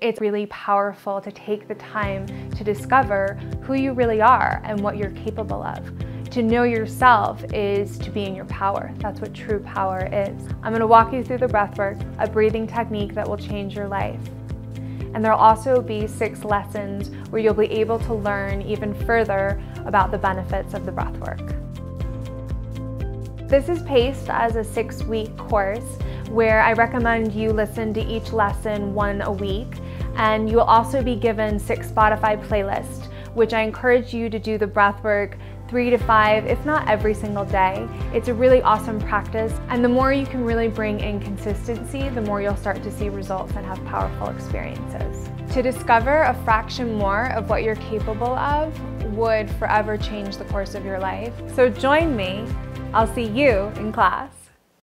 It's really powerful to take the time to discover who you really are and what you're capable of. To know yourself is to be in your power. That's what true power is. I'm going to walk you through the breathwork, a breathing technique that will change your life. And there'll also be 6 lessons where you'll be able to learn even further about the benefits of the breathwork. This is paced as a 6-week course where I recommend you listen to each lesson 1 a week, and you'll also be given 6 Spotify playlists, which I encourage you to do the breathwork 3 to 5, if not every single day. It's a really awesome practice, and the more you can really bring in consistency, the more you'll start to see results and have powerful experiences. To discover a fraction more of what you're capable of would forever change the course of your life. So join me. I'll see you in class.